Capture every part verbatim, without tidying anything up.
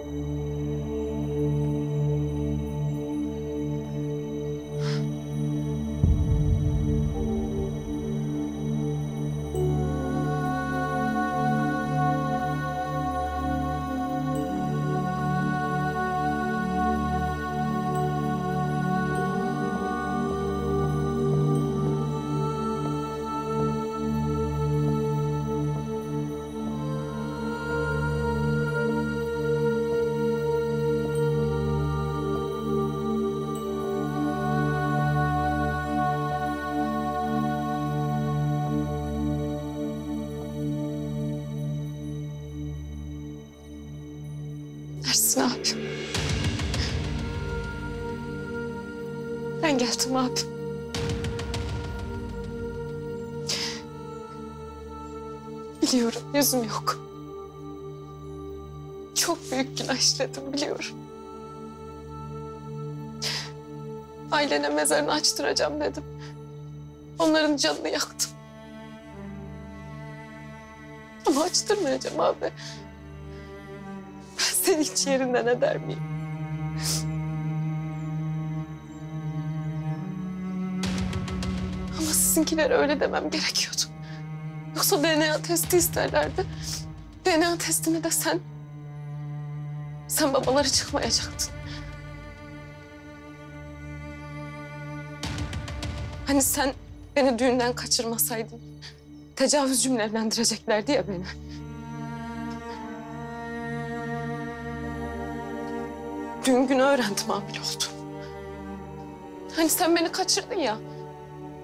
Abim. Ben geldim abim. Biliyorum yüzüm yok. Çok büyük günah işledim biliyorum. Ailene mezarını açtıracağım dedim. Onların canını yaktım. Ama açtırmayacağım abi. Seni hiç yerinden eder miyim? Ama sizinkilere öyle demem gerekiyordu. Yoksa D N A testi isterlerdi. D N A testine de sen... sen babaları çıkmayacaktın. Hani sen beni düğünden kaçırmasaydın... tecavüz cümlelendireceklerdi ya beni. Dün günü öğrendim hamile oldum. Hani sen beni kaçırdın ya.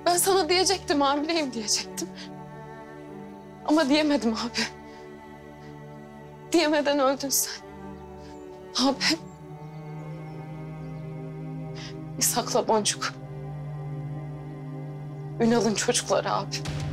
Ben sana diyecektim hamileyim diyecektim. Ama diyemedim abi. Diyemeden öldün sen. Abi. İshak'la Boncuk. Ünal'ın çocukları abi.